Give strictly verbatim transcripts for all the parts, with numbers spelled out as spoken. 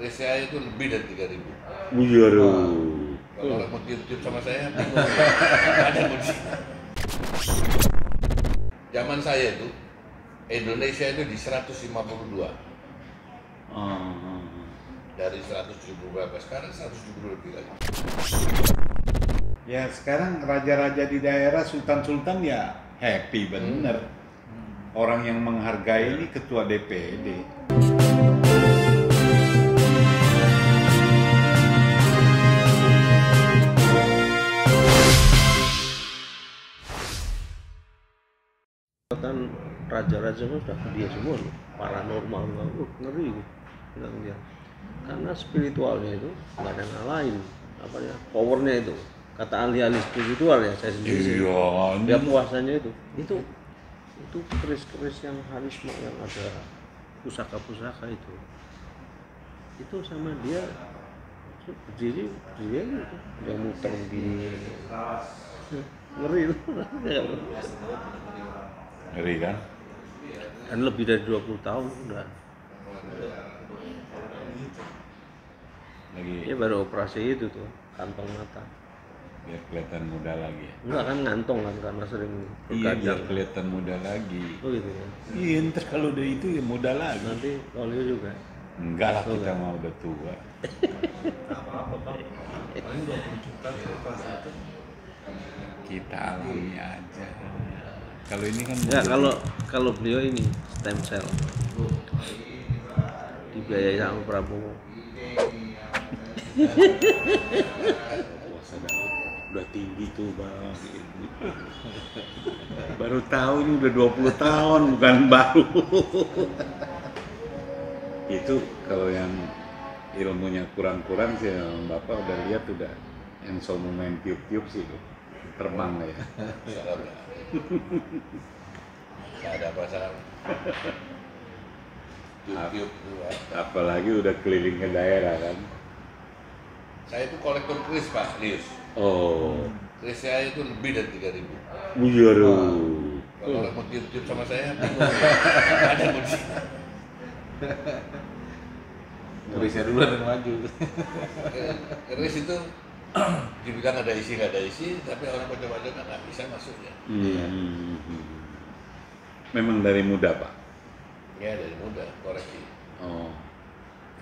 R C A itu lebih dari tiga ribu. Iya dong. Kalau nggak mau tiup-tiup sama saya, ada kunci. Zaman saya itu, Indonesia itu di seratus lima puluh dua. Hmm. Dari seratus tujuh puluh berapa, sekarang seratus tujuh puluh lebih lagi. Ya sekarang raja-raja di daerah, sultan-sultan ya happy bener. Hmm. Orang yang menghargai ini ketua D P D. Kan raja-raja itu sudah dia semua loh, paranormal loh, ngeri bilang dia. Karena spiritualnya itu nggak ada yang lain, apa ya, powernya itu. Kata ahli-ahli spiritual ya, saya sendiri. Iya. Dia puasanya itu, itu, itu keris-keris yang harisma yang ada pusaka-pusaka itu, itu sama dia berdiri, berdiri itu, dia muter begini, ngeri loh. Ngeri kan? Dan lebih dari dua puluh tahun udah. Lagi. Dia baru operasi itu tuh, kantong mata. Biar kelihatan muda lagi. Enggak kan ngantong kan karena sering berkadang. Iya, biar kelihatan muda lagi. Oh gitu ya. Iya, ntar kalau udah itu ya muda lagi. Nanti polio juga. Enggak lah, kita mau udah tua. Apa-apa Bang. Paling dua puluh juta lepas itu. Kita alami aja. Kalau ini kan ya, kalau kalau beliau ini stem cell dibiayai sama Prabowo. Udah tinggi tuh Bang. Baru tahu ini udah dua puluh tahun bukan baru. Itu kalau yang ilmunya kurang-kurang sih Bapak udah lihat udah yang soal main tiup-tiup sih tuh. Terbang lah ya. Tidak ada pasal. Tiup-tiup. Apalagi udah keliling ke daerah kan. Saya itu kolektor keris Pak, serius. Oh. Keris saya itu lebih dari tiga ribu. Iya dong. Kalau orang mau tiup-tiup sama saya, ada kunci. Kerisnya dulu yang maju. Keris itu dibilang ada isi, nggak ada isi, tapi orang coba-coba kan nggak bisa masuknya. Hmm. Memang dari muda Pak? Ya dari muda, koleksi. Oh.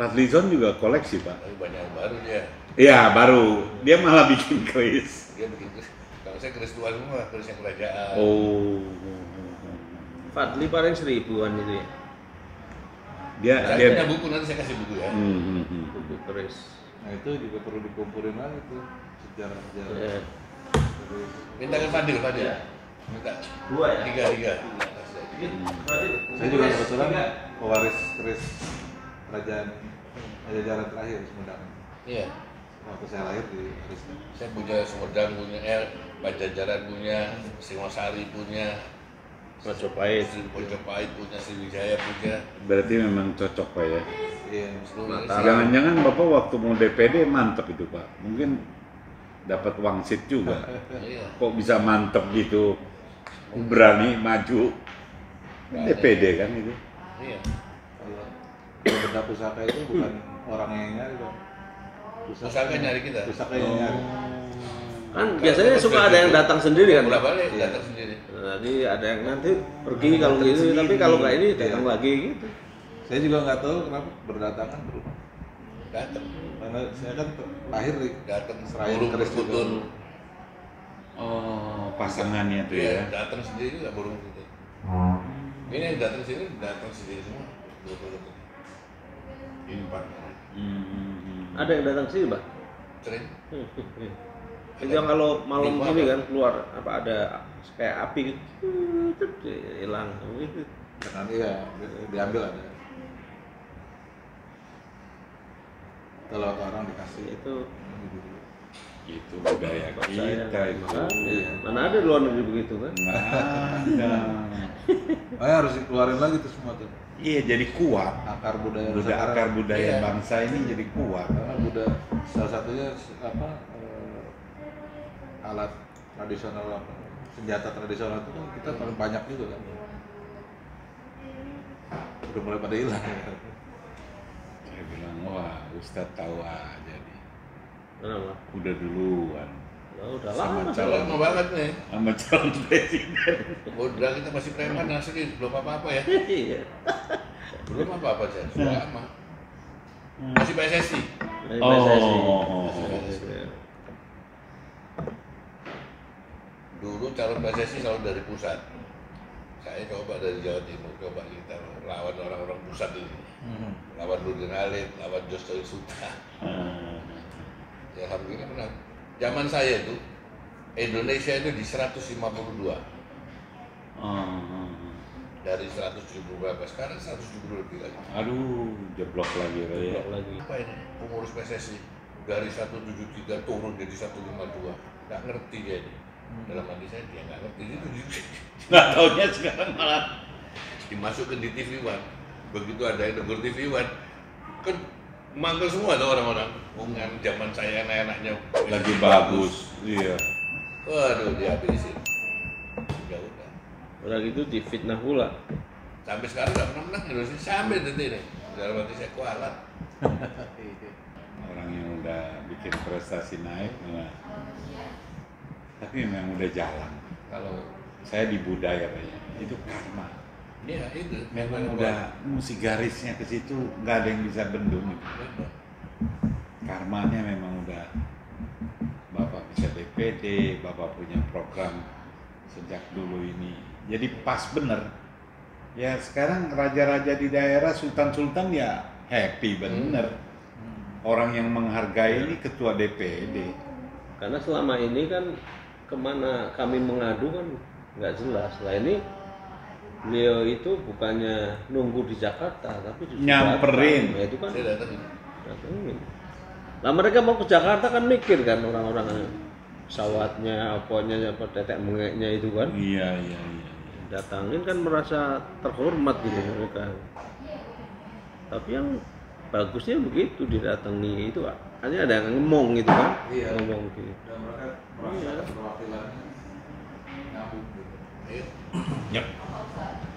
Fadli Zon juga koleksi Pak? Tapi banyak yang baru dia. Iya baru, dia malah bikin keris. Dia bikin keris, kalau saya keris tua semua, keris yang kerajaan. Oh. Fadli paling seribuan itu ya? Dia, nah, dia punya buku, nanti saya kasih buku ya. Hmm. Buku keris. Nah itu juga perlu dikumpulin lagi tuh sejarah-sejarah. Yeah. Minta ke Fadil, Fadil. Yeah. Minta dua ya? Tiga, tiga. Hmm. Saya juga kebetulan pewaris keris kerajaan Pajajaran terakhir Semudang. Iya. Yeah. Waktu saya lahir di kerisnya. Saya punya Semudang punya, eh, Pajajaran punya, Singosari punya, Majapahit, Majapahit punya, Sriwijaya punya. Berarti memang cocok Pak ya? Iya. Jangan-jangan Bapak waktu mau D P D mantep itu Pak. Mungkin dapat wangsit juga. Kok bisa mantep gitu? Berani maju. D P D kan itu. Iya. Kalau benda pusaka itu bukan orang yang nyari Pak. Pusaka nyari kita. Pusaka yang nyari. Kan biasanya suka ada yang datang sendiri kan Pak? Balik, datang sendiri. Jadi ada yang nanti pergi kalau gitu, tapi kalau nggak ini datang lagi gitu. Saya juga nggak tahu kenapa berdatangan berubah. Datang. Karena saya kan lahir datang serahin keris kutun. Oh pasangannya tuh ya? Datang sendiri nggak burung gitu. Ini datang sini datang sendiri semua. Ini Pak. Ada yang datang sini Pak? Sering. Itu kalau malam gini kan keluar apa ada kayak api gitu, hilang. Nanti ya diambil ada. Kalau orang dikasih itu, itu budaya kita itu. Mana ada luar negeri begitu kan? Nggak ada. Makanya harus dikeluarin lagi tuh semua tuh. Iya jadi kuat. Akar budaya. Akar budaya bangsa ini jadi kuat. Karena budaya salah satunya apa? Alat tradisional, senjata tradisional itu kan kita paling banyak juga kan, udah mulai pada hilang. Saya bilang wah Ustadz tahu aja nih. Kenapa? Udah duluan. Oh, udah sama lama, calon, lama banget nih. Sama calon presiden. Udah kita masih preman, asli belum apa-apa ya. Belum apa-apa sih, sudah lama. Masih P S S I. Oh, P S S I. Oh, oh, oh. Dulu calon P S S I selalu dari pusat. Saya coba dari Jawa Timur, coba kita lawan orang-orang pusat ini. Hmm. Lawan Nurdin Alip, lawan Jostoy Suta. Hmm. Ya alhamdulillah menang. Zaman saya itu, Indonesia itu di seratus lima puluh dua. Hmm. Dari seratus tujuh puluh berapa, sekarang seratus tujuh puluh lebih lagi. Aduh, jeblok lagi. Jeblok ya. lagi. Apa ini? Pengurus P S S I dari seratus tujuh puluh tiga turun jadi seratus lima puluh dua. Nggak ngerti dia ini. Hmm. Dalam hati saya dia nggak ngerti itu. Nggak taunya sekarang malah dimasukin di T V One. Begitu ada yang negur T V One, kan mangkel semua tuh orang-orang. Ungan zaman saya anak-anaknya lagi bagus. Iya. Waduh, dihabisin. Udah udah. Udah gitu difitnah pula. Sampai sekarang nggak pernah menang Indonesia. Sampai detik ini. Dalam hati saya kualat. Orang yang udah bikin prestasi naik malah. Tapi memang udah jalan. Kalau saya di budaya banyak, itu karma. Iya, itu. Memang udah mesti garisnya ke situ, nggak ada yang bisa bendung. Karmanya memang udah. Bapak bisa D P D, bapak punya program sejak dulu ini. Jadi pas bener. Ya sekarang raja-raja di daerah, sultan-sultan ya happy bener. Hmm. Orang yang menghargai ini ketua D P D. Karena selama ini kan kemana kami mengadu kan nggak jelas. Nah ini beliau itu bukannya nunggu di Jakarta, tapi justru nyamperin. Nah, itu kan. Nah mereka mau ke Jakarta kan mikir kan orang-orang pesawatnya, apanya, apa tetek mengeknya itu kan. Iya iya iya. Datangin kan merasa terhormat gitu mereka. Tapi yang bagusnya begitu didatangi itu hanya ada yang ngomong gitu kan. Iya. Ngomong gitu. Dan mereka merasa ada perwakilannya nyambung gitu. Yep.